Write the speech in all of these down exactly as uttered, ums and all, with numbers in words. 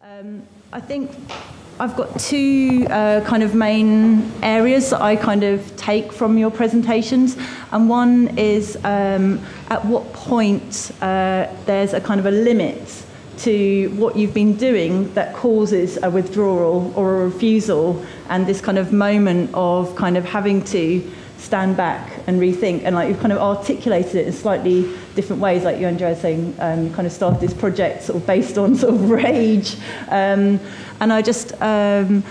Um, I think I've got two uh, kind of main areas that I kind of take from your presentations, and one is um, at what point uh, there's a kind of a limit to what you've been doing that causes a withdrawal or a refusal, and this kind of moment of kind of having to stand back and rethink. And like you've kind of articulated it in slightly different ways, like you, Andrea, saying um, you kind of started this project sort of based on sort of rage, um, and I just um,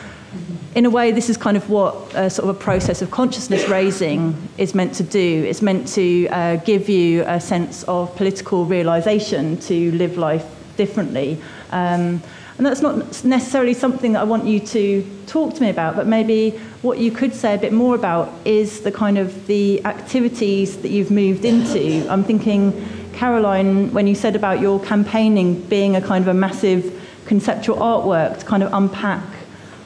in a way this is kind of what uh, sort of a process of consciousness raising is meant to do. It's meant to uh, give you a sense of political realization to live life differently, um, and that's not necessarily something that I want you to talk to me about, but maybe what you could say a bit more about is the kind of the activities that you've moved into. I'm thinking, Caroline, when you said about your campaigning being a kind of a massive conceptual artwork, to kind of unpack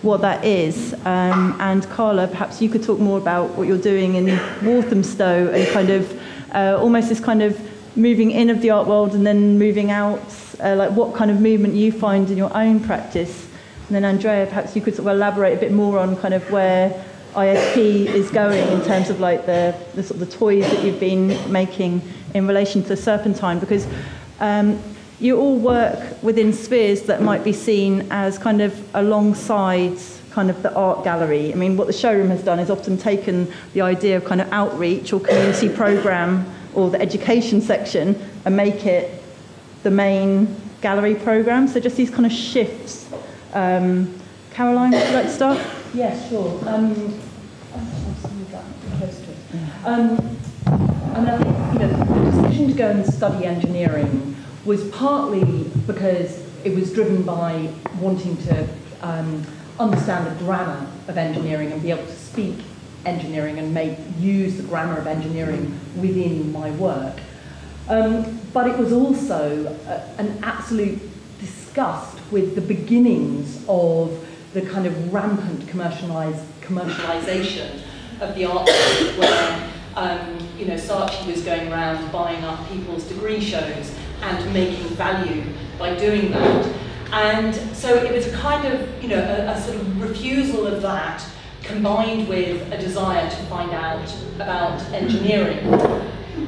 what that is, um, and Carla, perhaps you could talk more about what you're doing in Walthamstow and kind of uh, almost this kind of moving in of the art world and then moving out, uh, like what kind of movement you find in your own practice. And then Andrea, perhaps you could sort of elaborate a bit more on kind of where I S P is going in terms of like the, the sort of the toys that you've been making in relation to Serpentine, because um, you all work within spheres that might be seen as kind of alongside kind of the art gallery. I mean, what the Showroom has done is often taken the idea of kind of outreach or community programme or the education section and make it the main gallery programme. So just these kind of shifts. Um, Caroline, would you like to start? Yes, yeah, sure. Um, um, I mean, I think, you know, the decision to go and study engineering was partly because it was driven by wanting to um, understand the grammar of engineering and be able to speak engineering and make use the grammar of engineering within my work. Um, but it was also a, an absolute disgust with the beginnings of the kind of rampant commercialised commercialisation of the art world, where um, you know, Saatchi was going around buying up people's degree shows and making value by doing that. And so it was a kind of, you know, a, a sort of refusal of that, combined with a desire to find out about engineering.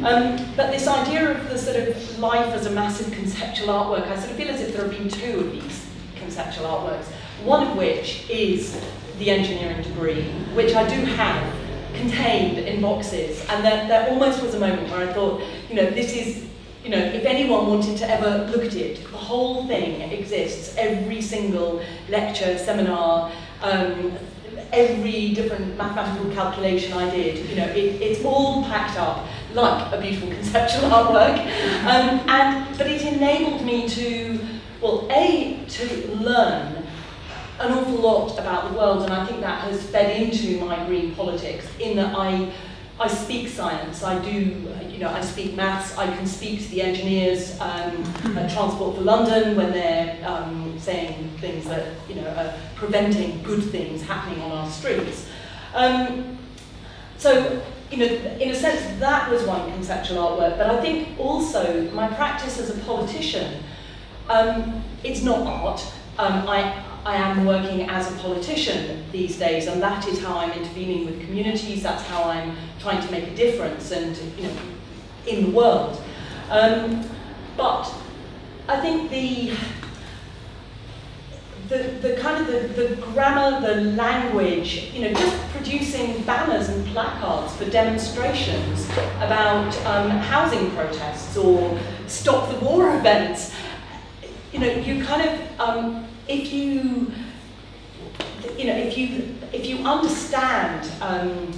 Um, but this idea of the sort of life as a massive conceptual artwork, I sort of feel as if there have been two of these conceptual artworks, one of which is the engineering degree, which I do have contained in boxes, and there, there almost was a moment where I thought, you know, this is, you know, if anyone wanted to ever look at it, the whole thing exists, every single lecture, seminar, um, every different mathematical calculation I did, you know, it, it's all packed up like a beautiful conceptual artwork. Um, and, but it enabled me to, well, A, to learn an awful lot about the world, and I think that has fed into my green politics, in that I, I speak science, I do, you know, I speak maths, I can speak to the engineers um, at Transport for London when they're um, saying things that, you know, are preventing good things happening on our streets. Um, so, you know, in a sense, that was one conceptual artwork, but I think also my practice as a politician, um, it's not art. Um, I, I am working as a politician these days, and that is how I'm intervening with communities, that's how I'm trying to make a difference and, you know, in the world. Um, but I think the, the, the kind of the, the grammar, the language, you know, just producing banners and placards for demonstrations about um, housing protests or stop the war events, you know, you kind of, um, If you, you know, if you if you understand um,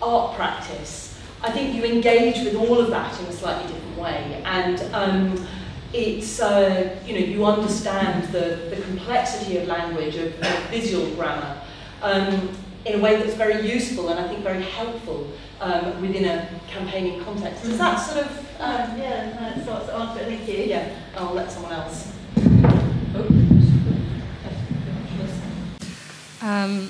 art practice, I think you engage with all of that in a slightly different way, and um, it's uh, you know, you understand the the complexity of language, of, of visual grammar, um, in a way that's very useful and I think very helpful um, within a campaigning context. Does that sort of um, yeah? No, that's sort of answer. Thank you. Yeah, I'll let someone else. Oh. Um,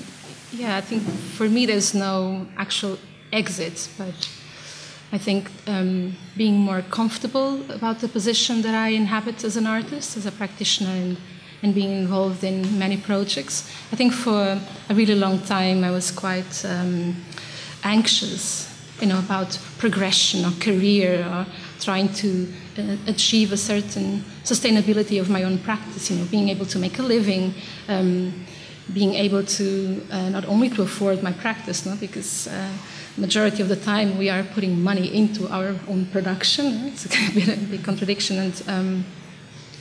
yeah, I think for me there's no actual exit, but I think um, being more comfortable about the position that I inhabit as an artist, as a practitioner, and and being involved in many projects. I think for a really long time I was quite um, anxious, you know, about progression or career or trying to uh, achieve a certain sustainability of my own practice, you know, being able to make a living, um, being able to uh, not only to afford my practice, no, because uh, majority of the time we are putting money into our own production. Right? It's a bit of a big contradiction, and, um,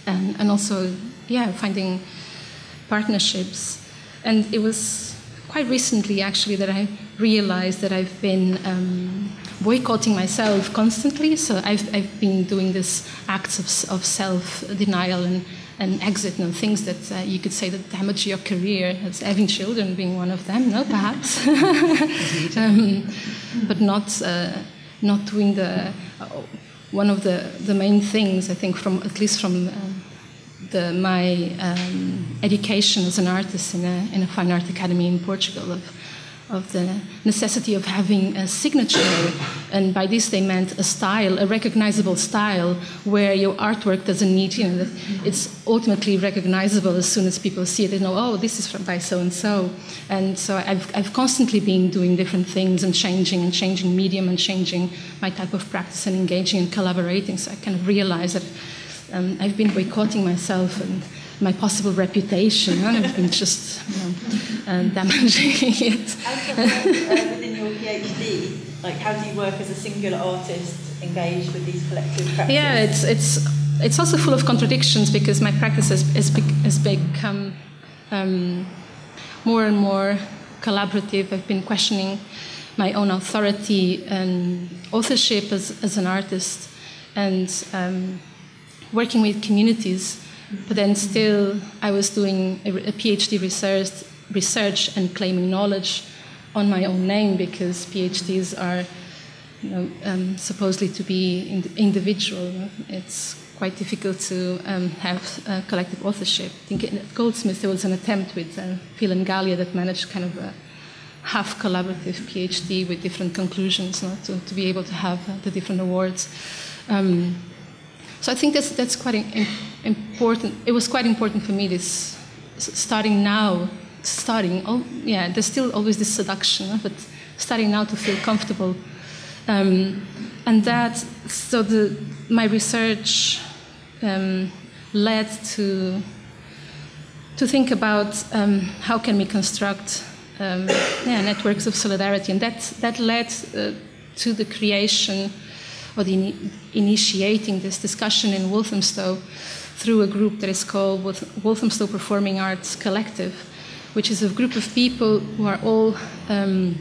and and also, yeah, finding partnerships. And it was quite recently, actually, that I realized that I've been um, boycotting myself constantly. So I've I've been doing these acts of of self-denial and. and exit, and things that uh, you could say that damage your career, as having children being one of them, no, perhaps. um, but not uh, not doing the uh, one of the the main things, I think, from at least from uh, the my um, education as an artist in a in a fine art academy in Portugal, of of the necessity of having a signature. And by this they meant a style, a recognizable style, where your artwork doesn't need, you know, it's ultimately recognizable as soon as people see it. They know, oh, this is from by so-and-so. And so I've, I've constantly been doing different things and changing and changing medium and changing my type of practice and engaging and collaborating. So I kind of realized that um, I've been boycotting myself and my possible reputation, and I've been just, you know, uh, damaging it. How do you work uh, within your PhD? Like, how do you work as a singular artist engaged with these collective practices? Yeah, it's it's it's also full of contradictions, because my practice has has, has become um, more and more collaborative. I've been questioning my own authority and authorship as as an artist, and um, working with communities. But then still, I was doing a, a PhD research, research and claiming knowledge on my own name, because PhDs are, you know, um, supposedly to be ind individual. It's quite difficult to um, have uh, collective authorship. I think at Goldsmith there was an attempt with uh, Phil and Gallia that managed kind of a half collaborative PhD with different conclusions, no? to, to be able to have uh, the different awards. Um, So I think that's, that's quite important. It was quite important for me, this starting now, starting, oh, yeah, there's still always this seduction, but starting now to feel comfortable. Um, and that, so the, my research um, led to, to think about um, how can we construct um, yeah, networks of solidarity. And that, that led uh, to the creation, or the initiating this discussion in Walthamstow through a group that is called Walthamstow Performing Arts Collective, which is a group of people who are all um,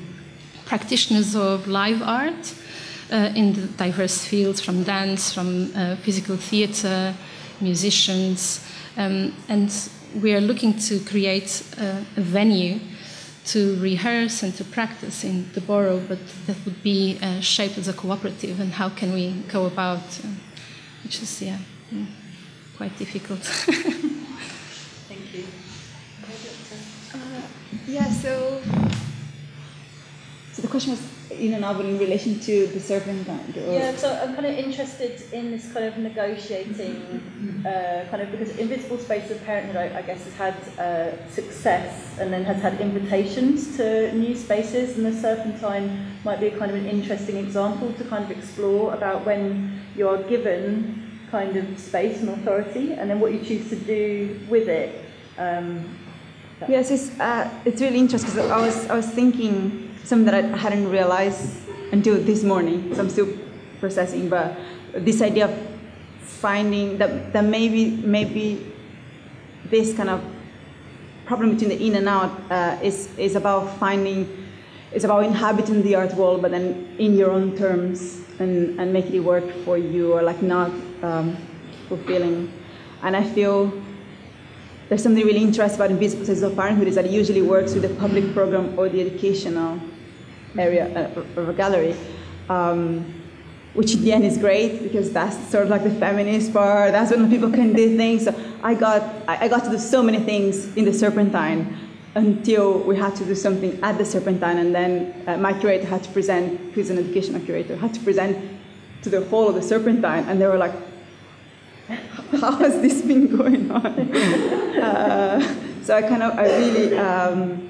practitioners of live art uh, in the diverse fields, from dance, from uh, physical theatre, musicians, um, and we are looking to create a, a venue to rehearse and to practice in the borough, but that would be uh, shaped as a cooperative, and how can we go about, uh, which is, yeah, yeah quite difficult. Thank you. Uh, yeah, so, so the question was, you know, now in relation to the Serpentine. Yeah, so I'm kind of interested in this kind of negotiating, uh, kind of, because Invisible Space of Parenthood, I, I guess, has had uh, success and then has had invitations to new spaces, and the Serpentine might be a kind of an interesting example to kind of explore about when you are given kind of space and authority, and then what you choose to do with it. Um, yes, it's, uh, it's really interesting, because I was, I was thinking something that I hadn't realized until this morning, so I'm still processing, but this idea of finding that, that maybe maybe this kind of problem between the in and out uh, is, is about finding, it's about inhabiting the art world, but then in your own terms, and, and making it work for you, or like not um, fulfilling. And I feel there's something really interesting about Invisible Spaces of Parenthood, is that it usually works with the public program or the educational area uh, of a gallery, um, which in the end is great, because that's sort of like the feminist part, that's when people can do things. So I got, I got to do so many things in the Serpentine until we had to do something at the Serpentine, and then uh, my curator had to present, who's an educational curator, had to present to the whole of the Serpentine, and they were like, how has this been going on? Uh, so I kind of, I really, um,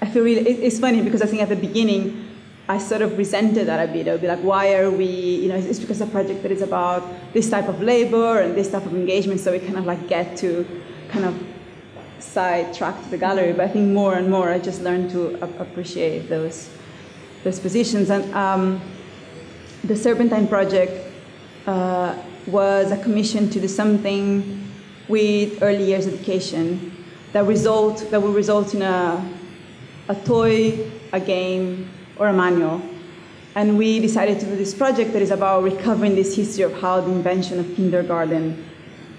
I feel really, it, it's funny because I think at the beginning, I sort of resented that a bit. I would be like, why are we, you know, it's because a project that is about this type of labor and this type of engagement, so we kind of like get to kind of sidetrack the gallery. But I think more and more I just learned to appreciate those, those positions. And um, the Serpentine project uh, was a commission to do something with early years education that, result, that will result in a, a toy, a game, or a manual. And we decided to do this project that is about recovering this history of how the invention of kindergarten,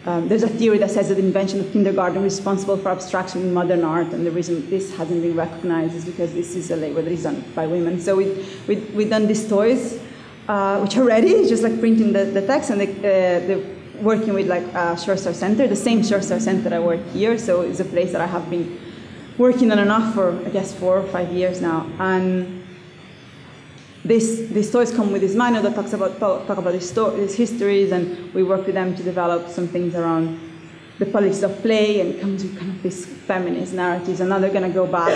um, there's a theory that says that the invention of kindergarten is responsible for abstraction in modern art, and the reason this hasn't been recognized is because this is a labor that is done by women. So we, we, we've done these toys, uh, which are ready, just like printing the, the text, and they, uh, they're working with like uh, Shorestar Center, the same Shorestar Center that I work here, so it's a place that I have been working on and off for, I guess, four or five years now. And This, these toys come with this manual that talks about, talk about these, these histories, and we work with them to develop some things around the politics of play, and comes with kind of these feminist narratives. And now they're going to go back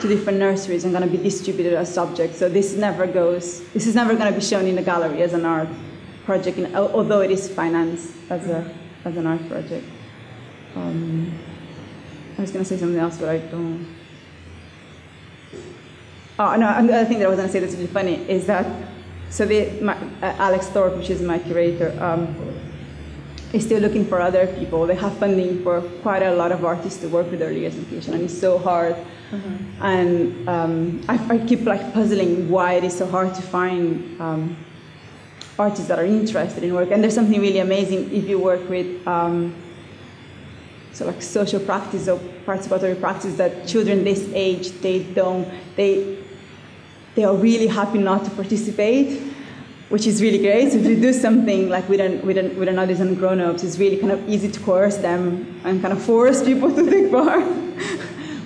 to different nurseries and going to be distributed as objects. So this never goes, this is never going to be shown in the gallery as an art project, in, although it is financed as, a, as an art project. Um, I was going to say something else, but I don't. Oh, no, another thing that I was going to say that's really funny is that, so they, my, uh, Alex Thorpe, which is my curator, um, is still looking for other people. They have funding for quite a lot of artists to work with early years education, and it's so hard. Mm-hmm. And um, I, I keep like puzzling why it is so hard to find um, artists that are interested in work. And there's something really amazing if you work with um, so like social practice or participatory practice that children this age, they don't, they. They are really happy not to participate, which is really great. So if you do something like with an, with an, with an audience and grown-ups, it's really kind of easy to coerce them and kind of force people to take part.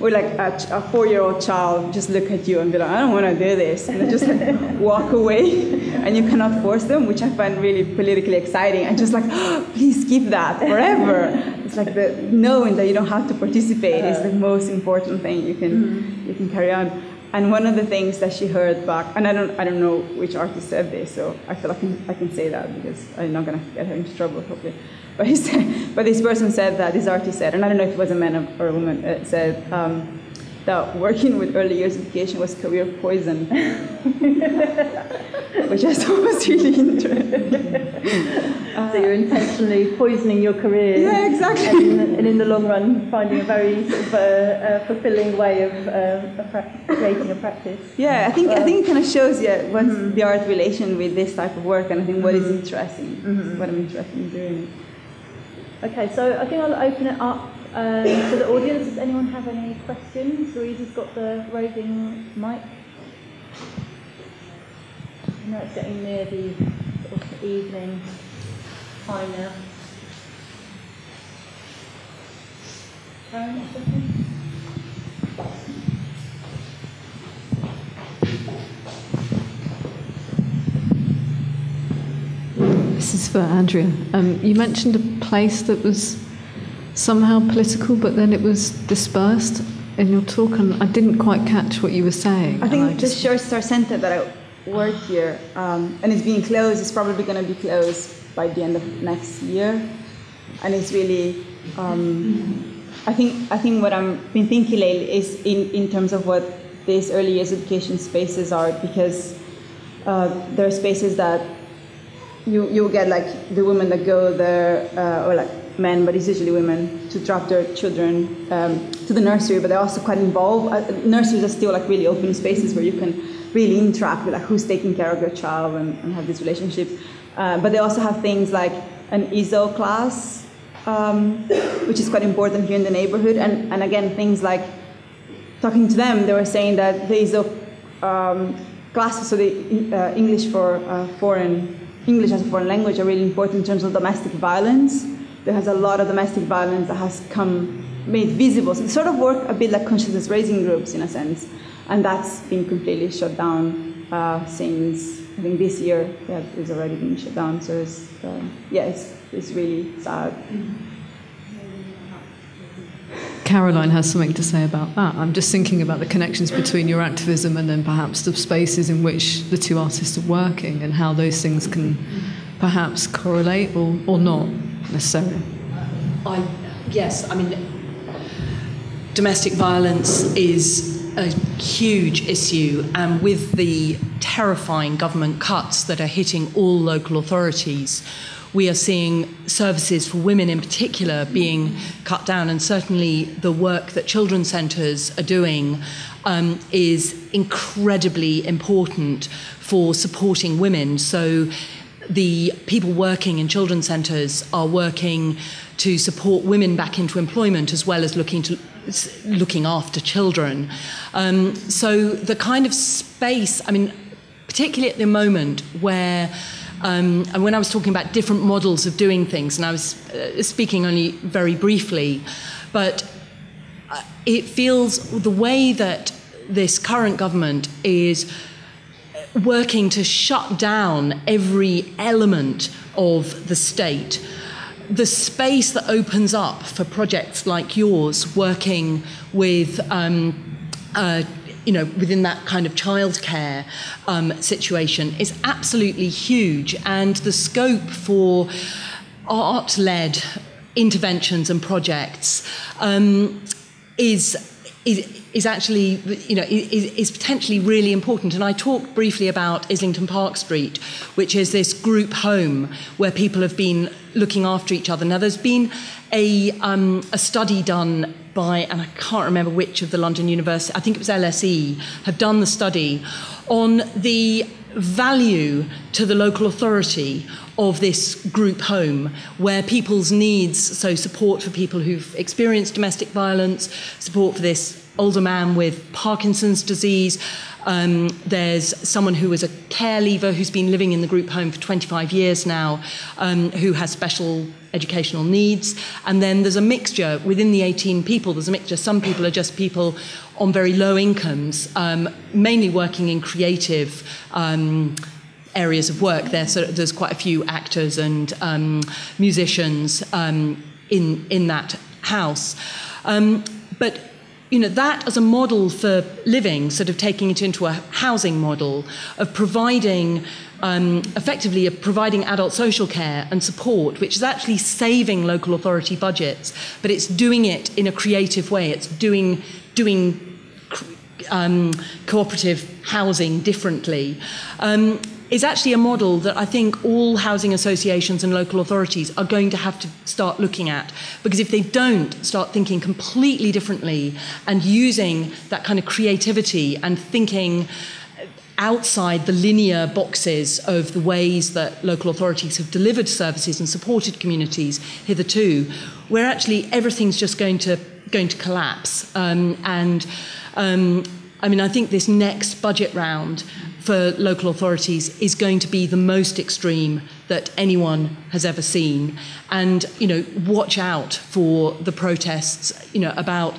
Or like a, a four-year-old child just look at you and be like, I don't want to do this. And they just like walk away, and you cannot force them, which I find really politically exciting. And just like, oh, please keep that forever. It's like the, knowing that you don't have to participate is the most important thing you can, mm-hmm. you can carry on. And one of the things that she heard back, and I don't, I don't know which artist said this, so I feel like I can, I can say that because I'm not going to get her into trouble, hopefully. But he said, but this person said that, this artist said, and I don't know if it was a man or a woman, uh, said um, that working with early years education was career poison, which I thought was really interesting. Uh, so you're intentionally poisoning your career, yeah, exactly, and in, the, and in the long run finding a very sort of uh, uh, fulfilling way of, uh, of creating a practice. Yeah, I think well, I think it kind of shows yeah what's mm-hmm. the art relation with this type of work, and I think what mm-hmm. is interesting, mm-hmm. what I'm interested in doing. Okay, so I think I'll open it up. Um, to the audience, does anyone have any questions? Louisa's got the roving mic. I know it's getting near the sort of evening time now. Karen, this is for Andrea. Um, you mentioned a place that was somehow political, but then it was dispersed in your talk, and I didn't quite catch what you were saying. I think I just... the Shorestar Center that I work here, um, and it's being closed, it's probably going to be closed by the end of next year, and it's really, um, I think I think what I've been thinking lately is in, in terms of what these early years education spaces are, because uh, there are spaces that you, you'll get like the women that go there, uh, or like men, but it's usually women, to drop their children um, to the nursery, but they're also quite involved. Uh, nurseries are still like really open spaces where you can really interact with like who's taking care of your child and, and have these relationships. Uh, but they also have things like an I S O class, um, which is quite important here in the neighborhood. And, and again, things like talking to them, they were saying that the I S O um, classes, so the uh, English for uh, foreign, English as a foreign language are really important in terms of domestic violence. There has a lot of domestic violence that has come made visible. So they sort of work a bit like consciousness raising groups in a sense, and that's been completely shut down uh, since I think this year that is already being shut down. So it's, uh, yeah, it's, it's really sad. Caroline has something to say about that. I'm just thinking about the connections between your activism and then perhaps the spaces in which the two artists are working and how those things can perhaps correlate or, or not necessarily. I, yes, I mean, domestic violence is a huge issue, and with the terrifying government cuts that are hitting all local authorities, we are seeing services for women in particular being cut down, and certainly the work that children's centres are doing um, is incredibly important for supporting women. So the people working in children's centres are working to support women back into employment as well as looking to looking after children. Um, so the kind of space, I mean, particularly at the moment where Um, and when I was talking about different models of doing things, and I was uh, speaking only very briefly, but it feels the way that this current government is working to shut down every element of the state, the space that opens up for projects like yours, working with um, uh, you know, within that kind of childcare um, situation is absolutely huge. And the scope for art-led interventions and projects um, is, is, is actually, you know, is, is potentially really important. And I talked briefly about Islington Park Street, which is this group home where people have been looking after each other. Now, there's been a, um, a study done by, and I can't remember which of the London University, I think it was L S E, have done the study on the value to the local authority of this group home, where people's needs, so support for people who've experienced domestic violence, support for this older man with Parkinson's disease. Um, there's someone who was a care leaver who's been living in the group home for twenty-five years now, um, who has special educational needs. And then there's a mixture within the eighteen people, there's a mixture. Some people are just people on very low incomes, um, mainly working in creative um, areas of work. There, so there's quite a few actors and um, musicians um, in, in that house. Um, but you know, that as a model for living, sort of taking it into a housing model of providing, um, effectively of providing adult social care and support, which is actually saving local authority budgets, but it's doing it in a creative way. It's doing, doing um, cooperative housing differently. Um, is actually a model that I think all housing associations and local authorities are going to have to start looking at, because if they don't start thinking completely differently and using that kind of creativity and thinking outside the linear boxes of the ways that local authorities have delivered services and supported communities hitherto, where actually everything's just going to, going to collapse. Um, and um, I mean, I think this next budget round for local authorities is going to be the most extreme that anyone has ever seen. And, you know, watch out for the protests, you know, about,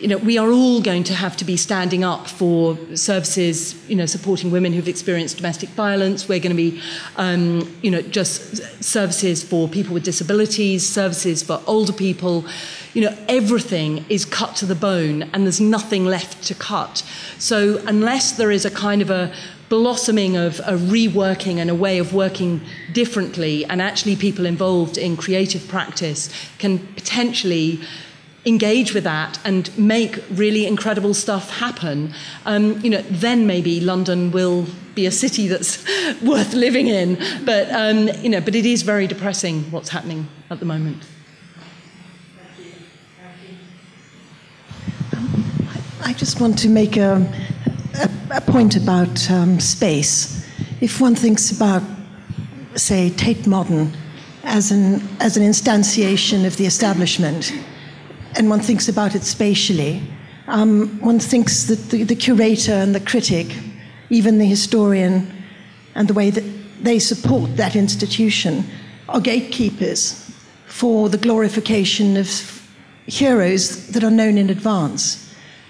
you know, we are all going to have to be standing up for services, you know, supporting women who've experienced domestic violence. We're going to be, um, you know, just services for people with disabilities, services for older people. You know, everything is cut to the bone and there's nothing left to cut. So unless there is a kind of a blossoming of a reworking and a way of working differently, and actually people involved in creative practice can potentially engage with that and make really incredible stuff happen, um, you know, then maybe London will be a city that's worth living in. But, um, you know, but it is very depressing what's happening at the moment. Um, I, I just want to make a, a, a point about um, space. If one thinks about, say, Tate Modern as an, as an instantiation of the establishment, and one thinks about it spatially, um, one thinks that the, the curator and the critic, even the historian, and the way that they support that institution are gatekeepers for the glorification of heroes that are known in advance.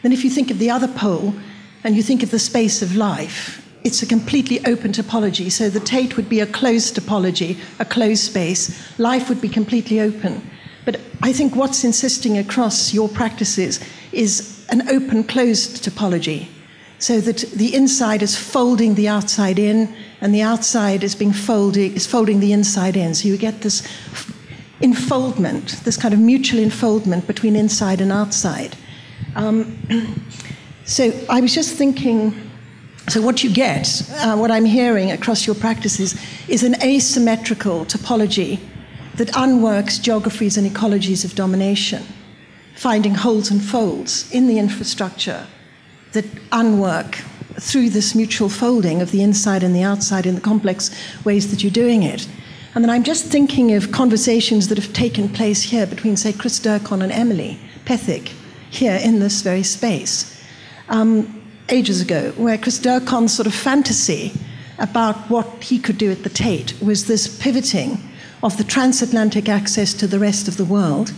Then if you think of the other pole, and you think of the space of life, it's a completely open topology. So the Tate would be a closed topology, a closed space. Life would be completely open. But I think what's insisting across your practices is an open-closed topology, so that the inside is folding the outside in, and the outside is being folded, is folding the inside in. So you get this enfoldment, this kind of mutual enfoldment between inside and outside. Um, so I was just thinking, so what you get, uh, what I'm hearing across your practices, is an asymmetrical topology that unworks geographies and ecologies of domination, finding holes and folds in the infrastructure that unwork through this mutual folding of the inside and the outside in the complex ways that you're doing it. And then I'm just thinking of conversations that have taken place here between, say, Chris Dercon and Emily Pethick here in this very space um, ages ago, where Chris Dercon's sort of fantasy about what he could do at the Tate was this pivoting of the transatlantic access to the rest of the world,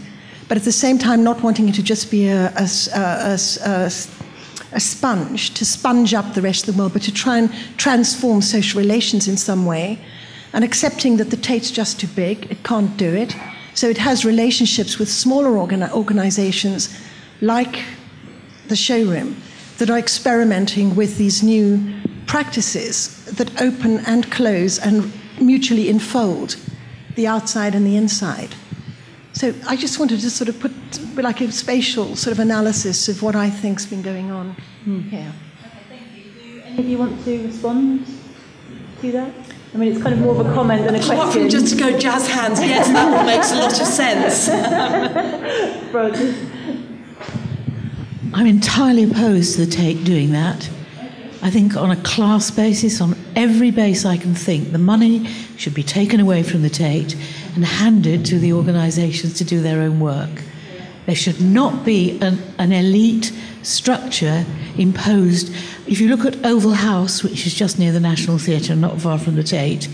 but at the same time not wanting it to just be a, a, a, a, a sponge, to sponge up the rest of the world, but to try and transform social relations in some way, and accepting that the Tate's just too big, it can't do it. So it has relationships with smaller organi- organizations like the Showroom that are experimenting with these new practices that open and close and mutually enfold the outside and the inside. So I just wanted to sort of put like a spatial sort of analysis of what I think's been going on mm. here. Okay, thank you. Do any of you want to respond to that? I mean, it's kind of more of a comment than a question. Apart from just to go jazz hands, yes, that all makes a lot of sense. I'm entirely opposed to the Tate doing that. I think on a class basis, on every base I can think, the money should be taken away from the Tate and handed to the organisations to do their own work. There should not be an, an elite structure imposed. If you look at Oval House, which is just near the National Theatre, not far from the Tate,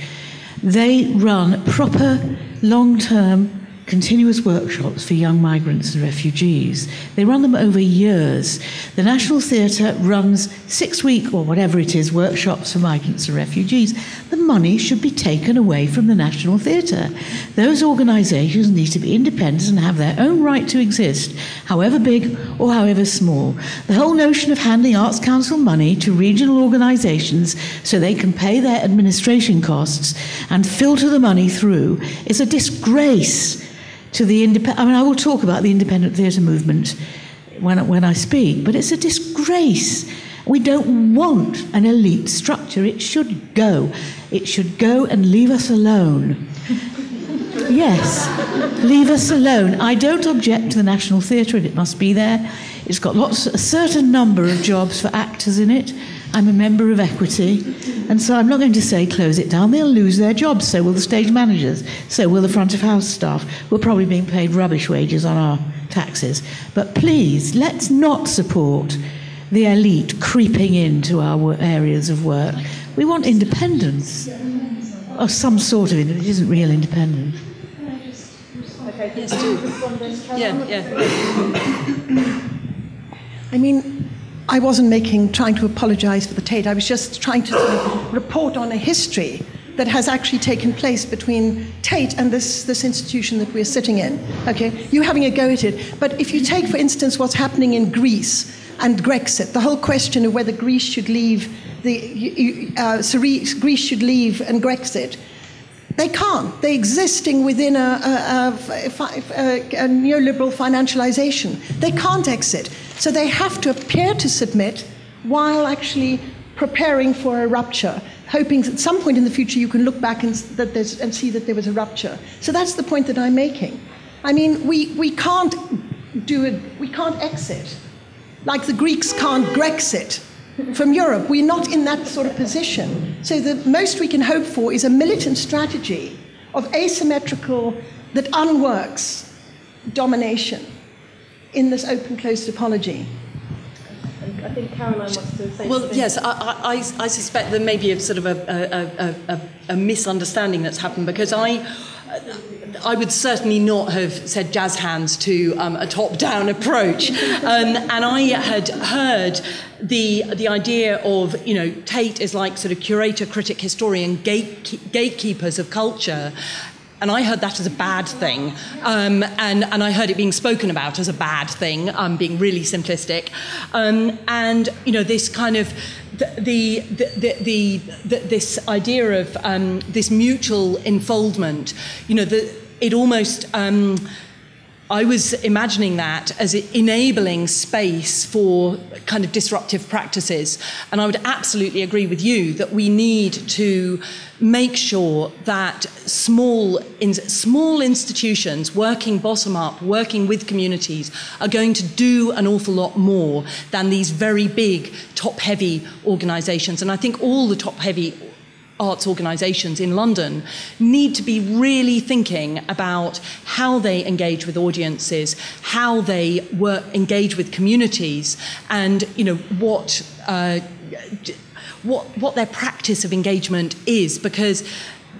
they run proper, long-term, continuous workshops for young migrants and refugees. They run them over years. The National Theatre runs six-week, or whatever it is, workshops for migrants and refugees. The money should be taken away from the National Theatre. Those organisations need to be independent and have their own right to exist, however big or however small. The whole notion of handing Arts Council money to regional organisations so they can pay their administration costs and filter the money through is a disgrace to the independent. I mean, I will talk about the independent theatre movement when, when I speak, but it's a disgrace. We don't want an elite structure. It should go. It should go and leave us alone. Yes, leave us alone. I don't object to the National Theatre, and it must be there. It's got lots, a certain number of jobs for actors in it. I'm a member of Equity, and so I'm not going to say close it down. They'll lose their jobs. So will the stage managers. So will the front of house staff. We're probably being paid rubbish wages on our taxes. But please, let's not support the elite creeping into our areas of work. We want independence, or some sort of independence. It isn't real independence. Can I just respond? Okay, yes, do. Respond then, yeah, yeah. I mean, I wasn't making, trying to apologise for the Tate. I was just trying to sort of report on a history that has actually taken place between Tate and this, this institution that we're sitting in. Okay, you're having a go at it. But if you take, for instance, what's happening in Greece and Grexit, the whole question of whether Greece should leave, the, uh, Greece should leave and Grexit, they can't. They're existing within a, a, a, a neoliberal financialization. They can't exit. So they have to appear to submit while actually preparing for a rupture, hoping that at some point in the future you can look back and, that there's, and see that there was a rupture. So that's the point that I'm making. I mean, we, we can't do it, we can't exit. Like the Greeks can't Grexit from Europe. We're not in that sort of position. So the most we can hope for is a militant strategy of asymmetrical, that unworks domination in this open-closed topology. I think Caroline wants to say well, something. Yes, I, I, I suspect there may be a sort of a, a, a, a, a misunderstanding that's happened, because I, I would certainly not have said jazz hands to um, a top-down approach. Um, and I had heard the the idea of, you know, Tate is like sort of curator, critic, historian, gate, gatekeepers of culture. And I heard that as a bad thing, um, and, and I heard it being spoken about as a bad thing, um, being really simplistic. Um, and, you know, this kind of, the, the, the, the, the this idea of um, this mutual enfoldment, you know, the, it almost... Um, I was imagining that as enabling space for kind of disruptive practices. And I would absolutely agree with you that we need to make sure that small, in, small institutions working bottom-up, working with communities, are going to do an awful lot more than these very big, top-heavy organisations. And I think all the top-heavy arts organisations in London need to be really thinking about how they engage with audiences, how they work, engage with communities, and, you know, what uh, what what their practice of engagement is, because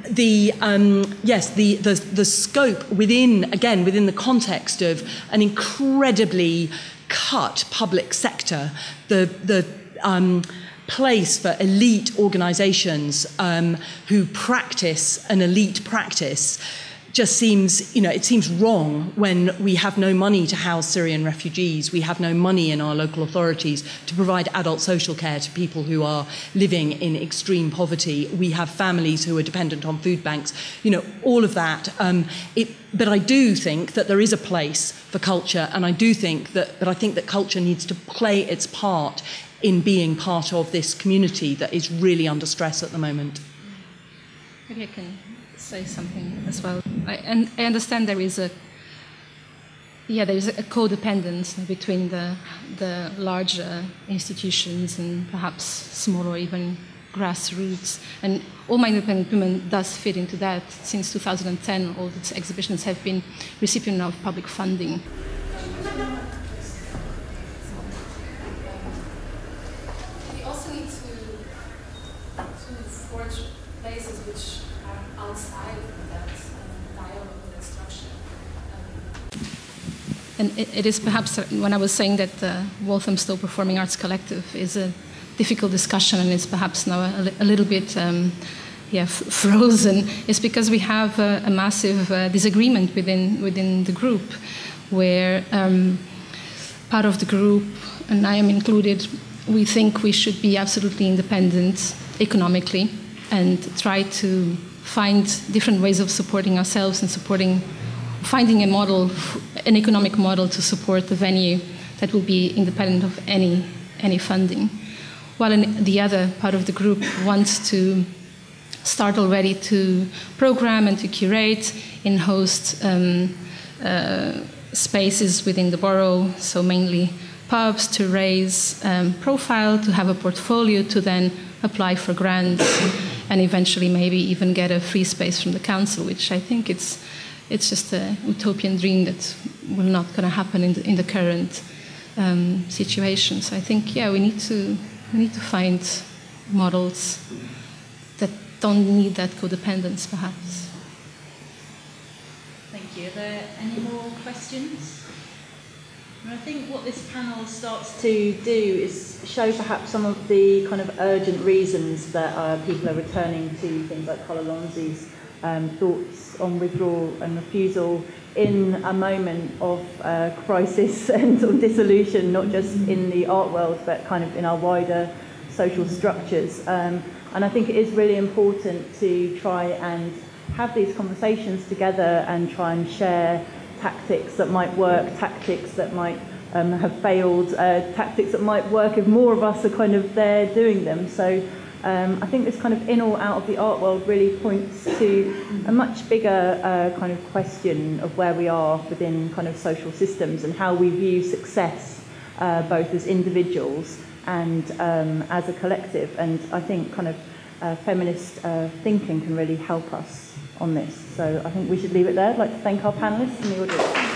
the um, yes the, the the scope within again within the context of an incredibly cut public sector, the the um, place for elite organisations um, who practice an elite practice just seems, you know, it seems wrong when we have no money to house Syrian refugees, we have no money in our local authorities to provide adult social care to people who are living in extreme poverty, we have families who are dependent on food banks, you know, all of that. Um, it, but I do think that there is a place for culture, and I do think that, but I think that culture needs to play its part in being part of this community that is really under stress at the moment. Maybe I can say something as well. I, and I understand there is a, yeah, there is a codependence between the the larger institutions and perhaps smaller, even grassroots. And All My Independent Women does fit into that. Since two thousand ten, all its exhibitions have been recipient of public funding. And it, it is perhaps, when I was saying that the Walthamstow Performing Arts Collective is a difficult discussion, and it's perhaps now a, a little bit um, yeah, f frozen, it's because we have a, a massive uh, disagreement within, within the group, where um, part of the group, and I am included, we think we should be absolutely independent economically and try to find different ways of supporting ourselves and supporting finding a model, an economic model to support the venue that will be independent of any, any funding. While in the other part of the group wants to start already to program and to curate and host um, uh, spaces within the borough, so mainly pubs, to raise um, profile, to have a portfolio, to then apply for grants and eventually maybe even get a free space from the council, which I think it's It's just a utopian dream that will not going to happen in the, in the current um, situation. So I think, yeah, we need to we need to find models that don't need that codependence, perhaps. Thank you. Are there any more questions? And I think what this panel starts to do is show perhaps some of the kind of urgent reasons that uh, people are returning to things like Carla Lonzi's Um, thoughts on withdrawal and refusal in a moment of uh, crisis and sort of dissolution, not just in the art world but kind of in our wider social structures. Um, and I think it is really important to try and have these conversations together and try and share tactics that might work, tactics that might um, have failed, uh, tactics that might work if more of us are kind of there doing them. So. Um, I think this kind of in or out of the art world really points to a much bigger uh, kind of question of where we are within kind of social systems and how we view success, uh, both as individuals and um, as a collective. And I think kind of uh, feminist uh, thinking can really help us on this. So I think we should leave it there. I'd like to thank our panellists and the audience.